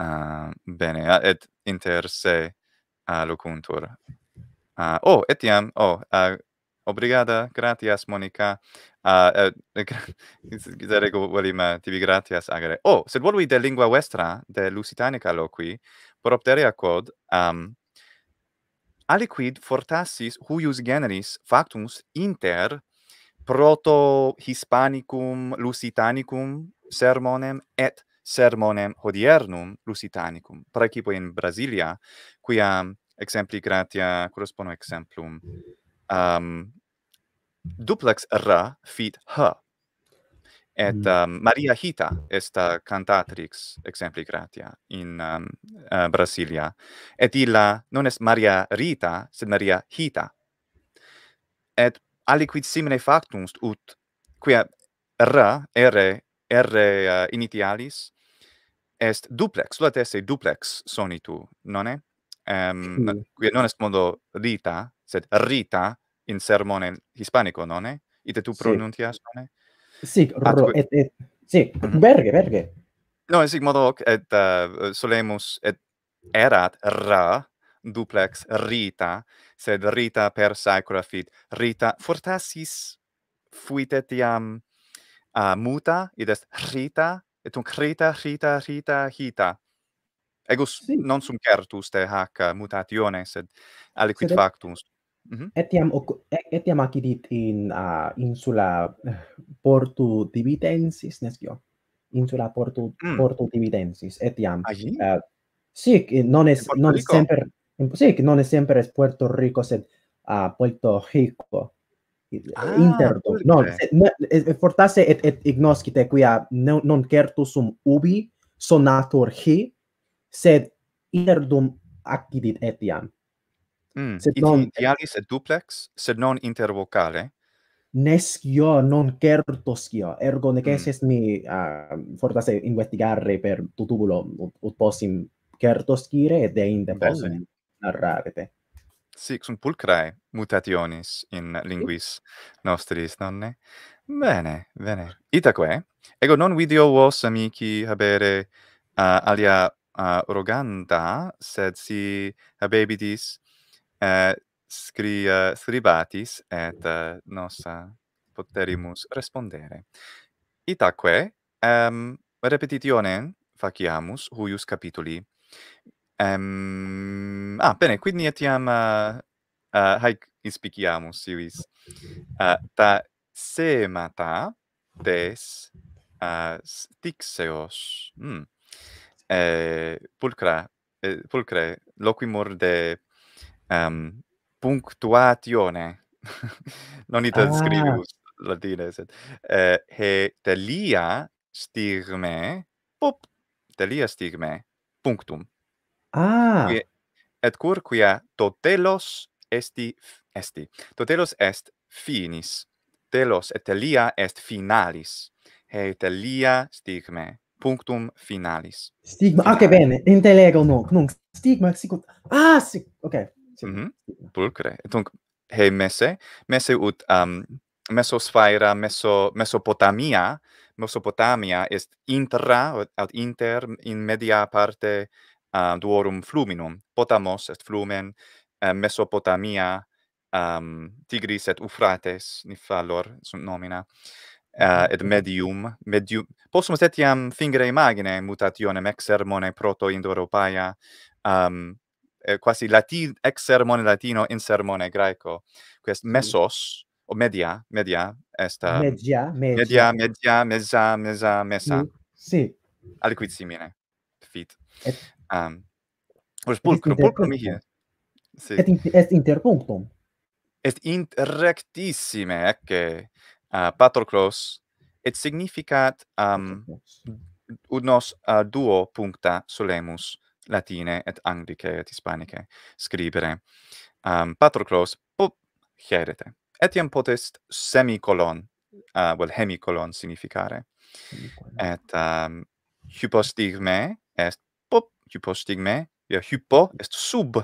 uh, bene, et inter se uh, locuntur. Uh, oh, etiam, oh, uh, obrigada, gratias, Monica. Uh, uh, gra ego velim uh, tibi gratias agere. Oh, sed volui de lingua vestra, de Lusitanica loqui, propterea quod, um, aliquid fortassis huius generis factumus inter proto-hispanicum Lusitanicum sermonem et sermonem hodiernum Lusitanicum. Praecipo in Brasilia, quia exempli gratia correspono exemplum um, duplex ra fit h. Et um, Maria Hita est cantatrix exempli gratia in um, uh, Brasilia. Et illa non est Maria Rita, sed Maria Hita. Et aliquid simile factumst ut quia ra, r, r uh, initialis, est duplex, lat esse duplex sonitu, nonne? Um, mm. Quia non est modo Rita, sed Rita in sermone hispanico, nonne? Ite tu pronuntias, nonne? Sic, ro, et, et, sic, verge, verge. No, sic modo, et uh, solemus, et erat ra, duplex rita, sed rita per saecula fit rita fortassis fuit etiam uh, muta, id est rita, et unc rita, rita, rita, hita. Egus sic. Non sum certus te hac mutatione, sed aliquid sed factus. Mm -hmm. Etiam oc etiam accidit in uh, insula Portu Divitensis, nescio. Insula Portu mm. Portu Divitensis etiam. Uh, sic non es non Rico? Semper in, sic non es semper es Puerto Rico sed uh, Puerto Rico. Ah, interdo. Pulcre. Non sed, ne, et, fortasse et et ignoscite quia non, non certus sum ubi sonatur hi sed interdum accidit etiam. Mm. Sed non initialis et duplex, sed non intervocale. Nescio non certoscio, ergo necesses mm. mi uh, fortasse investigare per tutubulo ut, ut possim certoscire ed è indeposene narrarete. Sic sunt pulcrae mutationis in linguis nostris, nonne? Bene, bene. Itaque, ego non video vos, amici, habere uh, alia uh, roganta, sed si habebitis uh, scri, uh, scribatis, et uh, nos uh, poterimus respondere. Itaque, um, repetitionen faciamus huius capituli. Um, ah, bene, quindi etiam uh, uh, haec inspiciamus iuis uh, ta semata des uh, stixeos mm. eh, pulcra eh, pulcre loquimur de um, punctuatione non ita ah. scribus latine sed eh, he telia stigme pop telia stigme punctum. Ah. Et cur quia totelos esti esti. Totelos est finis. Telos et telia est finalis. He telia stigme. Punctum finalis. Stigma. Finalis. Ah, che bene. Intellego nunc. Nunc stigma sicut. Ah, sic. Ok. Sic. Mm-hmm. Pulcre. Et nunc he messe. Messe ut um, mesosfaira, meso, mesopotamia. Mesopotamia est intra, aut inter, in media parte Uh, duorum fluminum, potamos est flumen, uh, Mesopotamia, um, Tigris et Ufrates, nifallor sunt nomina, uh, et medium, medium, possumus etiam fingere imagine mutationem ex sermone proto-indo-europaea, um, eh, quasi latin, ex sermone latino in sermone graeco, quest mesos, o media, media, est, uh, media, media, media, media, mesa, mesa, mesa, si, aliquid simile, fit. Et Um, est pulcrum, pulcrum mihi. Si. Et, in, est interpunctum. Est interrectissime, ecce, uh, Patroclos, et significat um, unos uh, duo puncta solemus latine et anglice et hispanice scribere. Um, Patroclos, pup, hierete. Etiam potest semicolon, uh, well, hemicolon significare. Hemicolon. Et um, hypostigme est hypo stigme, ja, hypo est sub,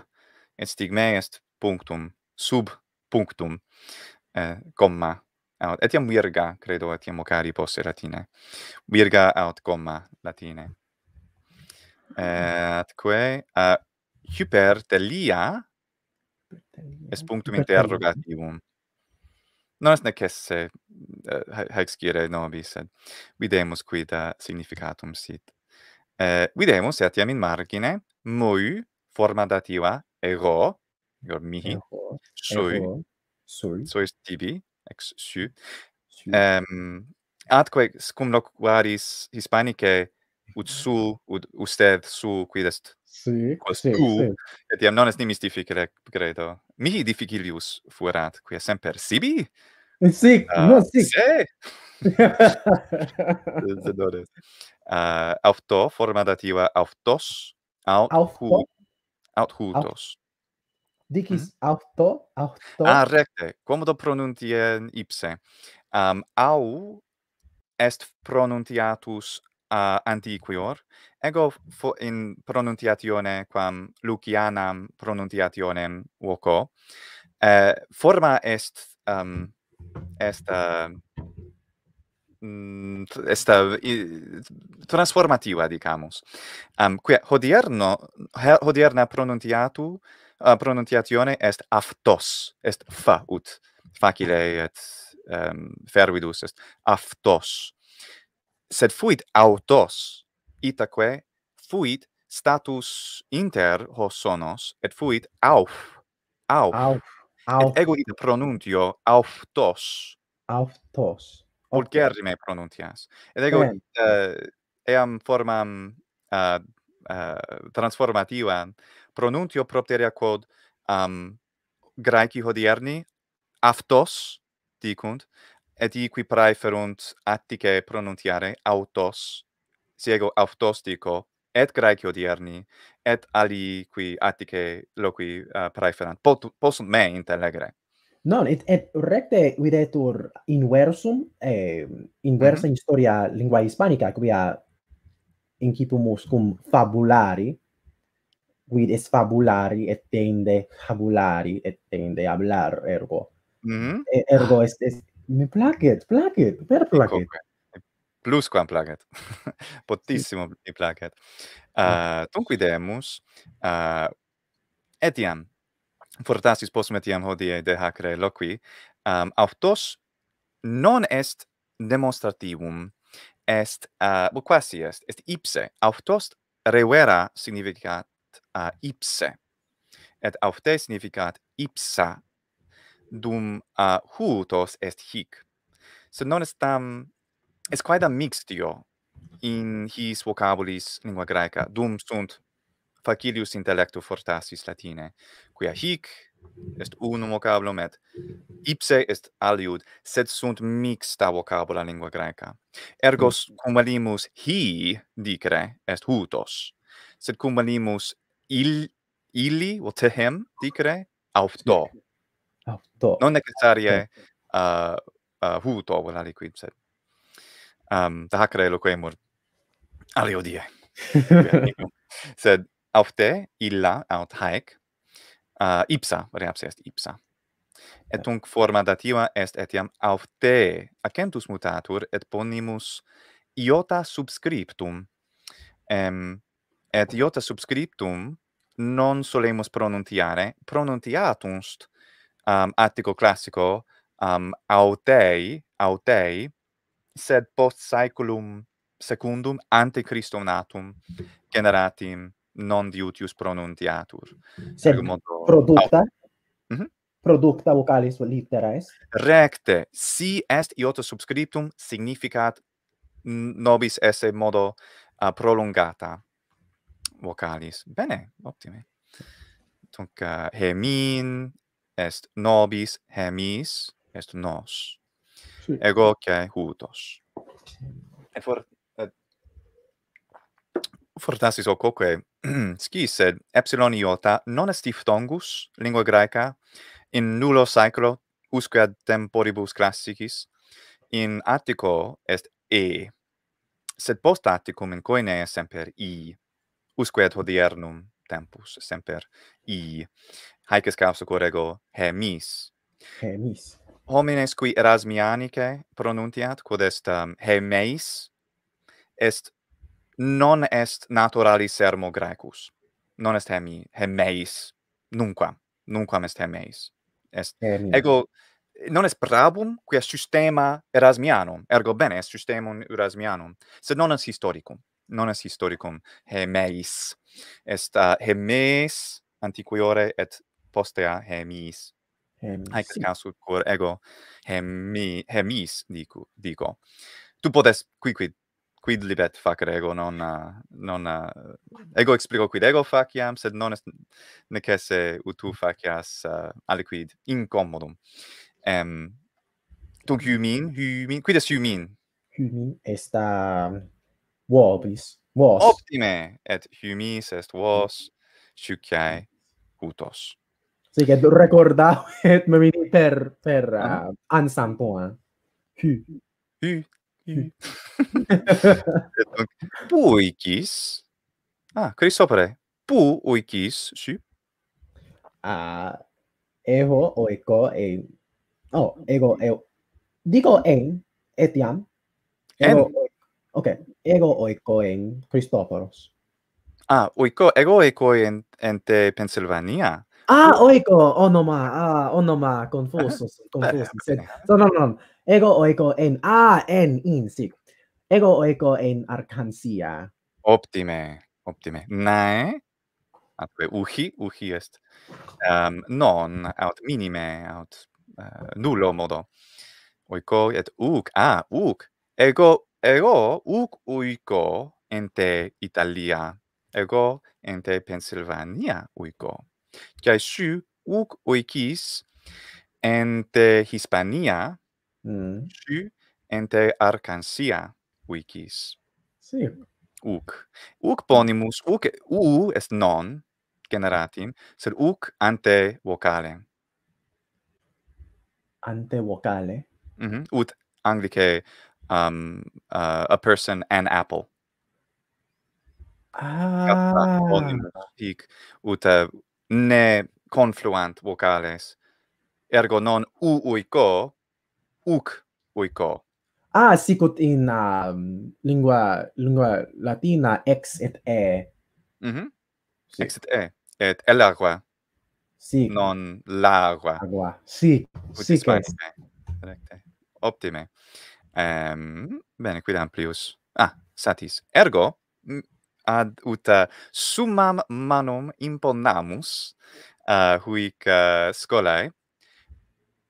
et stigme est punctum, sub punctum, eh, comma, aut, etiam virga, credo, etiam ocari posse latine, virga aut comma latine. Eh, atque, uh, hypertelia est punctum interrogativum. Non est necesse, uh, haec scire nobis, sed videmus quid uh, significatum sit. Eh, videmus etiam in margine mui forma dativa ego ior mihi ego, sui ego, sui sois tibi ex su ehm atque cum loquaris hispanicae ut su ut usted su quid est si, quos si, tu si. Etiam non est nimis difficile credo mihi difficilius fuerat quia semper sibi sic uh, non sic se. uh, auto, forma dativa autos, aut auto. Hutos. Dicis mm? auto, auto. Ah, recte, comodo pronuntien ipse. Um, au est pronuntiatus uh, antiquior, ego fo in pronunciatione quam Lucianam pronunciationem voco. Uh, forma est um, est uh, esta transformativa dicamus um, quia hodierno hodierna pronunciatu uh, pronunciatione est aftos est fa ut facile et um, fervidus est aftos sed fuit autos itaque fuit status inter hos sonos et fuit auf auf, auf, auf. Et ego ita pronuntio auftos auftos vulgarime pronuntias. Ed ego uh, eam formam uh, uh, transformativa pronuntio propterea quod um, graeci hodierni aftos dicunt, et iqui praeferunt atticae pronuntiare autos, si ego autos dico, et graeci hodierni, et aliqui atticae loqui uh, praeferant. Possunt me intellegere. Non, et, et recte videtur inversum, eh, inversa mm-hmm. in storia linguae hispanica, quia incitumus cum fabulari, Vides fabulari et tende fabulari et tende hablar ergo. Mm-hmm. Ergo est, est mi placet, placet, per placet. Plusquam placet. Potissimo mi placet. Uh, tunquidemus, uh, etiam, fortasis possum etiam hodie de hacre loqui, um, autos non est demonstrativum, est, uh, quasi est, est ipse, autos revera significat uh, ipse, et aute significat ipsa, dum uh, huutos est hic. Sed non est tam, est quaedam mixtio in his vocabulis lingua graeca, dum sunt facilius intellectu fortasis latine, quia hic est unum vocabulum et ipse est aliud, sed sunt mixta vocabula lingua graeca. Ergo cum valimus hi dicere est huutos, sed cum valimus il, illi o tehem dicere auto. Auto. Non necessarie uh, uh, huuto volari quid, sed um, da hacre loquemur aliodie. Sed aute, illa, aut haec, uh, ipsa, reapse est ipsa. Et tunc forma dativa est etiam aute accentus mutatur et ponimus iota subscriptum. Um, et iota subscriptum non solemus pronuntiare, pronuntiatumst um, attico classico um, autei, autei, sed post saeculum secundum ante Christum natum generatim non diutius pronuntiatur. Sed modo, producta, mm -hmm. producta vocalis litera est? Recte, si est iota subscriptum significat nobis esse modo uh, prolongata vocalis. Bene, optime. Tunc uh, hemin est nobis, hemis est nos. Sí. Ego que huutos. Et for, et, fortasis ocoque scis, sed epsilon iota non est diphtongus lingua graeca in nullo saeclo usque ad temporibus classicis in attico est e, sed post atticum in coine est semper i, usque ad hodiernum tempus semper i. Haec est causa corrego hemis. Hemis. Homines qui Erasmianice pronuntiat, quod est um, hemeis, est non est naturalis sermo graecus. Non est hemi, hemeis, nunquam, nunquam est hemeis. Est, ego, non est brabum, qui est systema Erasmianum, ergo bene est systemum Erasmianum, sed non est historicum, non est historicum hemeis. Est uh, hemeis antiquiore et postea hemis. Haec est casu cor ego hemi, hemis dico, dico. Tu podes quid, quid libet facere ego, non, uh, non, uh, ego explico quid ego faciam, sed non est necesse utu facias uh, aliquid incommodum. Um, tunc humin, humin, quid est humin? Humin est uh, vobis, vos. Optime, et humis est vos, sciuciae utos. Sì, che ricordavo e mi vidi per, per uh, ansampoan. Hu. Hu. Hu. Pu uicis. Ah, Christophore. Pu uicis, sì. Ah, ego o eco e... Oh, ego eo. Dico en, etiam. Ego, en. Ok, ego o eco en Christophoros. Ah, oico, ego eco en, ente Pennsylvania. Ah, oico, onoma, ah, onoma, confuso, confuso. No, no, no. Ego oico en, ah, en, in, sí. Ego oico en Arkansas. Optime, optime. Nae, atque uhi, uhi est um, non, aut minime, aut uh, nullo modo. Oico et uc, ah, uc. Ego, ego, uc uico ente Italia. Ego ente Pennsylvania uico. Quae su uc oicis ente Hispania, mm. su ente Arkansas oicis. Sí. Uc. Uc ponimus, uc, u est non generatim, sed uc ante vocale. Ante vocale? Mm -hmm. Ut anglice um, uh, a person, an apple. Capta onimus hic ut ne confluant vocales. Ergo non u uico, uc uico. Ah, sicut in um, lingua lingua latina ex et e. Mhm. Sì. Ex et e. Et el agua. Sì. Non l'agua. Agua. Sì. Sì, che... Optime. Um, bene, quid amplius. Ah, satis. Ergo ad ut uh, summam manum imponamus uh, huic uh, scholae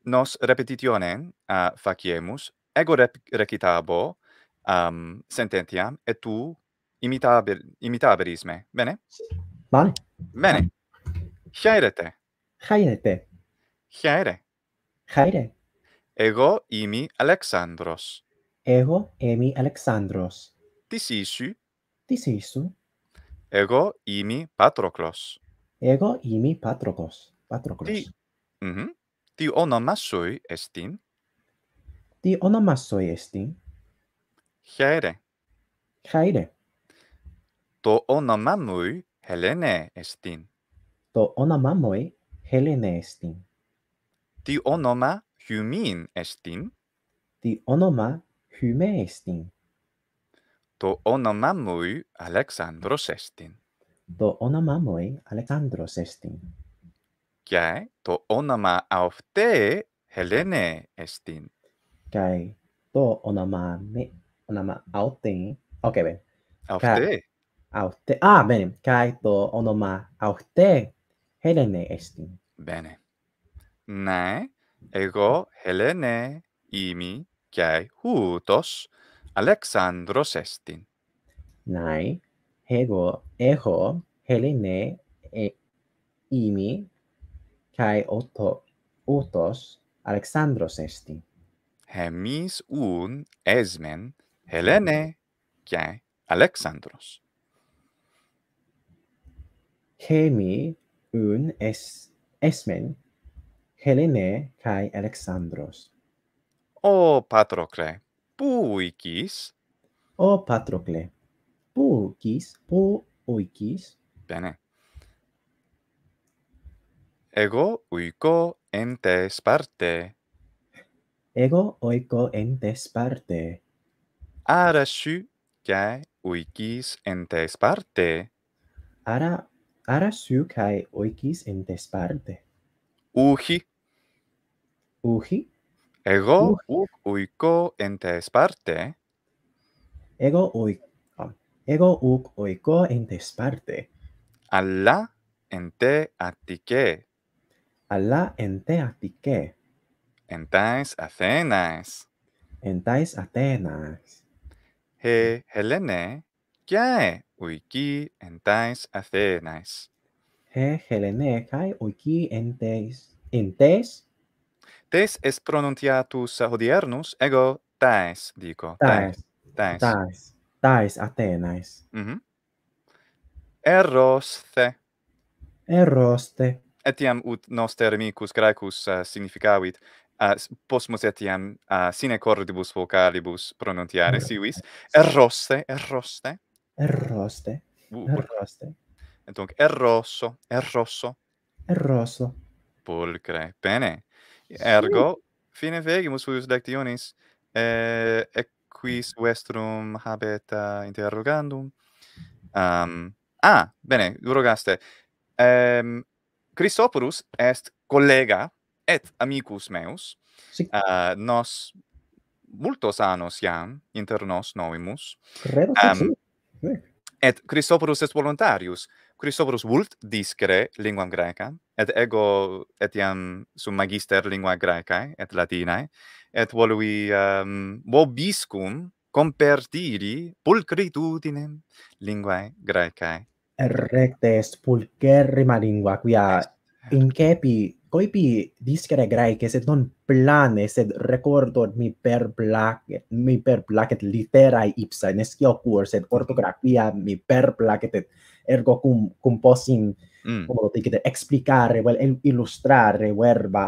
nos repetitionem uh, faciemus, ego rep recitabo um, sententiam et tu imitabil imitabilis me. Bene? Vale. Bene. Chairete. Chairete. Chaire. Chaire. Ego imi Alexandros. Ego imi Alexandros. Tis issu. Tis issu. Ego imi Patroclos. Ego imi Patroclos. Patroclos. Ti, mm -hmm. ti onomassoi estin. Ti onomassoi estin. Chaire. Chaire. To onomamui Helene estin. To onomamoi Helene estin. Ti onoma Hymin estin. Ti onoma Hyme estin. Το όνομά μου Αλεξάνδρος εστιν. Το όνομά μου Αλεξάνδρος εστιν. Και το όνομα αυτή Ελένη εστιν. Και το όνομα αυτή. Οκ, μπεν. Αυτή. Αυτή. Α, μπεν. Και το όνομα αυτή Ελένη εστιν. Μπεν. Ναι, εγώ Ελένη είμαι και ούτως Alexandros estin. Nai, ego, echo, Helene, e, imi, kai otto, otos, Alexandros estin. Hemis un esmen, Helene, kai Alexandros. Hemi un es, esmen, Helene, kai Alexandros. O Patrocle. Πού οίκης. Ο Πατροκλέ. Πού οίκης. Πού οίκης. Πένε. Εγώ οίκο εν τε Σπάρτε. Εγώ οίκο εν τε Σπάρτε. Άρα σου και οίκης εν τε Σπάρτε. Άρα, άρα σου και οίκης εν τε Σπάρτε. Ούχι. Ούχι. Εγώ οίκο εν τε Σπάρτε. Εγώ οίκο εν τε Σπάρτε. Αλλά εν τε Αττικέ. Αλλά εν τε Αττικέ. Εν ταις Αθένας. Εν ταις Αθένας. Ε, Χελένε, και οίκη εν ταις Αθένας. Ε, Χελένε, και οίκη εν τες. Tes es pronunciatus hodiernus, ego taes, dico. Taes. Taes. Taes. Taes Athenaes. Mm-hmm. Erroste. Erroste. Etiam ut noster amicus Graecus uh, significavit, uh, posmus etiam uh, sine cordibus vocalibus pronunciare sivis. Erroste. Erroste. Erroste. Uh. Erroste. Et donc, errosso. Errosso. Errosso. Pulcre. Bene. Ergo, fine vegimus huius lectionis, eh, equis vestrum habet uh, interrogandum. Um, ah, bene, rogaste. Um, Christophorus est collega et amicus meus, sì. uh, nos multos annos iam inter nos novimus. Credo um, sì. Et Christophorus est voluntarius. Christophorus vult discere linguam Graecam, et ego etiam sum magister lingua Graecae et Latinae, et volui um, vobiscum compertiri pulcritudinem linguae Graecae. Recte est pulcherrima lingua, quia incepi, coipi discere Graece, sed non plane, sed recordor mi per placet, mi per placet literae ipsae, nescio cur, sed ortografia mi per placet, et ergo cum, cum possim, mm. como lo dicite, explicare, vel, illustrare verba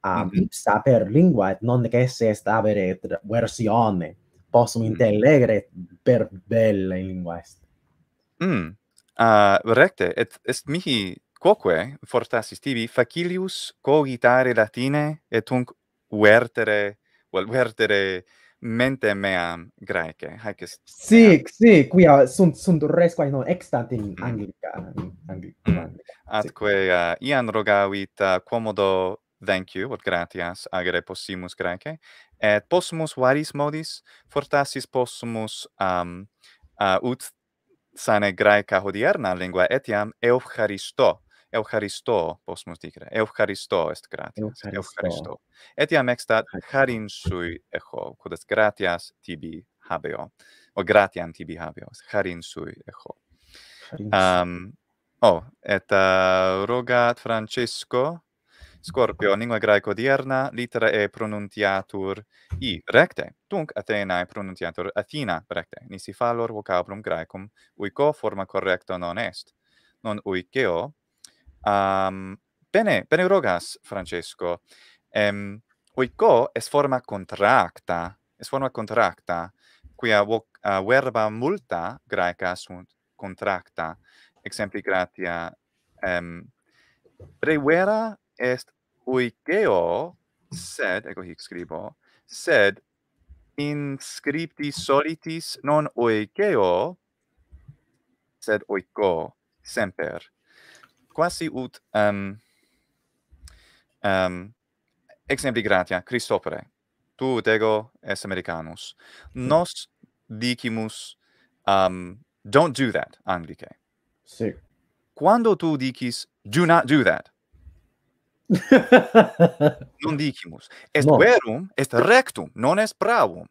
um, mm -hmm. ipsa per lingua, et non necesse est avere versione, possum mm. intellegere per bella lingua est. Mm. Uh, recte, et est mihi quoque fortasis tibi facilius cogitare Latine et tunc vertere, vel vertere mentem meam Graece. Haec est. Sic, sic, quia sunt sunt res quae non extant in Anglica. Mm. Atque uh, iam rogavit uh, quomodo thank you, ut gratias agere possimus Graece, et possumus varis modis fortasis possumus um, uh, ut sane Graeca hodierna lingua etiam eucharisto, eucharisto possumus dicere, eucharisto est gratias, eucharisto. eucharisto. Etiam extat charin sui echo, quod est gratias tibi habeo, o gratiam tibi habeo, charin sui echo. Um, oh, et uh, rogat Francesco, Scorpio, lingua Graeca odierna, litera E pronuntiatur I, recte, tunc Athenae pronuntiatur Athena, recte, nisi fallor vocabulum Graecum, uico forma correcta non est, non uiceo. Um, bene, bene rogas, Francesco, um, uico es forma contracta, es forma contracta, quia voc, uh, verba multa Graeca sunt contracta, exempli gratia, um, brevera est uiceo, sed, ego hic scribo, sed in scripti solitis non uiceo, sed oico, semper. Quasi ut, um, um, exempli gratia, Christophore, tu ut ego es Americanus. Nos dicimus, um, don't do that, Anglicae. Si. Quando tu dicis, do not do that, non dicimus. Est no. verum, est rectum, non est pravum,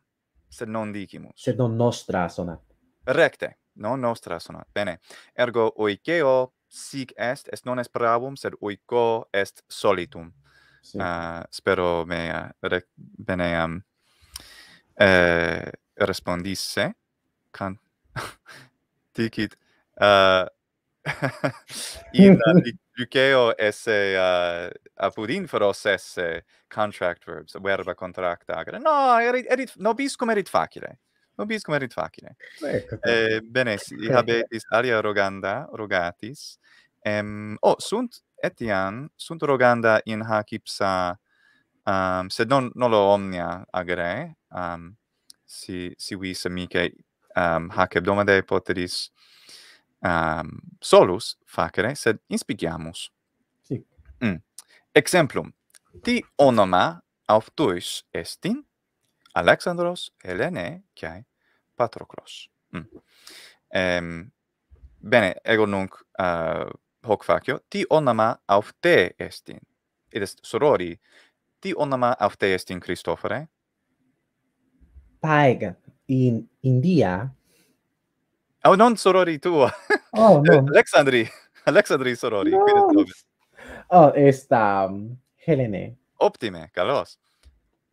sed non dicimus. Sed non nostra sonat. Recte, non nostra sonat. Bene. Ergo oiceo sic est, est non est pravum, sed oico est solitum. Si. Uh, spero me rec bene um, eh, respondisse. Can dicit uh, in uh, Luceo esse uh, apud inferos esse contract verbs, verba contracta agere. No, erit, erit, nobiscum erit facile. Nobiscum erit facile. Ecco. Eh, bene, si habetis alia roganda, rogatis. Um, oh, sunt etiam, sunt roganda in hac ipsa, um, sed non nolo omnia agere, um, si, si vis amicae um, hac hebdomadae poteris Um, solus facere, sed inspiciamus. Si. Mm. Exemplum. Ti onoma auftuis estin Alexandros, Helene, cae Patroclos. Mm. Um, bene, ego nunc uh, hoc facio. Ti onoma aufte estin. Id est sorori. Ti onoma aufte estin, Christophore? Paeg, in India... Oh, non sorori tua. Oh, no. Alexandri. Alexandri sorori. No. Oh, esta um, Helene. Optime, kalos.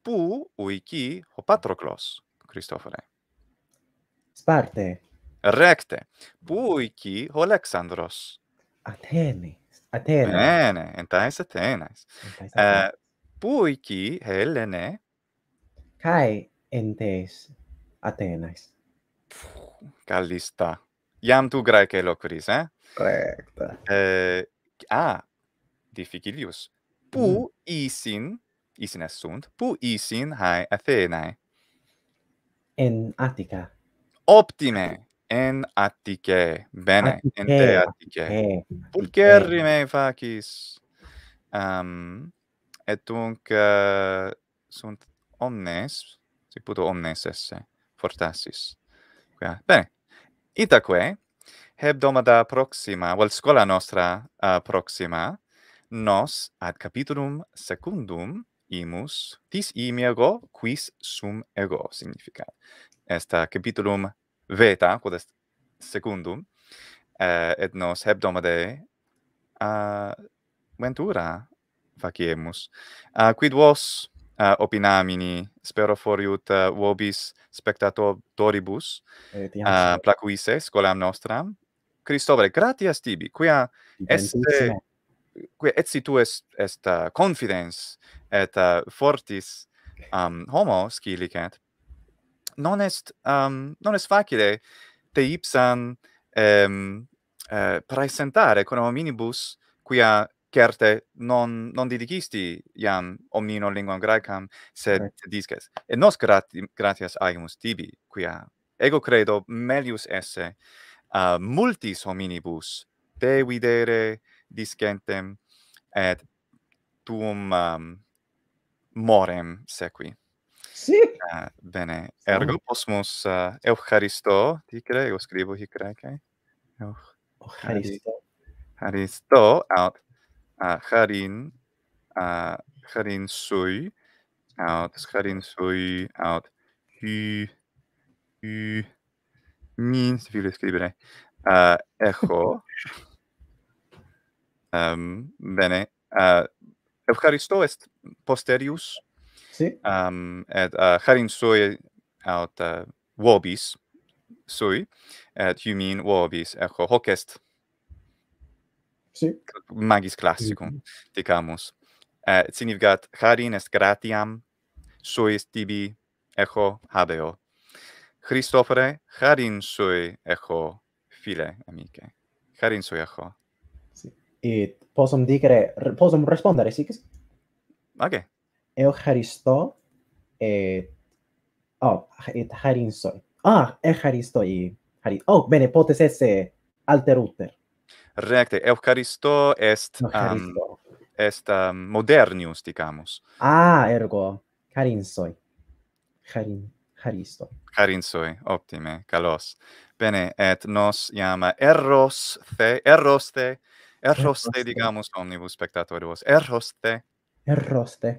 Pu uici ho Patroclos, Christophore. Sparte. Recte. Pu uici ho Alexandros. Athene. Athene. Bene, entais Athenas. Uh, pu uici Helene. Cae entes Athenas. Callista. Iam tu Graece loqueris, eh? Correcta. Eh, ah, difficilius. Pu mm. isin, isin est sunt, pu isin hae Athenae. En Attica. Optime, en Atticae. Bene, Attica, en te Atticae. Pulcherrime facis. Um, et tunc uh, sunt omnes, si puto omnes esse, fortasis. Bene. Itaque, hebdomada proxima, vel scola nostra uh, proxima, nos ad capitulum secundum imus, tis imiego quis sum ego, significa. Est capitulum veta, quod est secundum, uh, et nos hebdomadae uh, ventura faciemus. Uh, quid vos Uh, opinamini, spero foriut uh, vobis spectatoribus uh, placuisse scolam nostram. Christophore, gratias tibi, quia est, quia etsi tu est, est uh, confidens et uh, fortis um, homo scilicet, non est, um, non est facile te ipsan ehm, eh, praesentare con hominibus quia certe non, non didicisti iam omnino linguam Graecam, sed right. disces. Et nos grati, gratias aimus tibi, quia ego credo melius esse uh, multis hominibus te videre discentem et tuum um, morem sequi. Sì. Uh, bene, ergo possumus uh, eucharisto, dicere, ego scrivo hic Graece. Eucharisto. Eucharisto aut uh, charin, uh, charin sui, aut charin sui, aut hu, hu, min, se vi vuole scrivere, uh, echo. um, bene, uh, eucharisto est posterius, sì. um, et uh, charin sui aut uh, vobis sui, et humin vobis, echo, hoc est. Sì. Magis classicum, sì. Dicamus. Eh, significat charin est gratiam, suis tibi echo habeo. Christophore, charin sui echo file, amiche. Charin sui echo. Sì. E possum dicere, possum rispondere, sì? Ok. Eo charisto e... Oh, et charin soi. Ah, e charisto e... Charin. Oh, bene, potes esse alter uter. Recte, eucharisto est, um, est um, modernius, dicamus. Ah, ergo, charinsoi. Charin, charisto. Charinsoi, optime, calos. Bene, et nos iam erros te, erros te, erros te, dicamus omnibus spectatoribus, erros te. Erros te.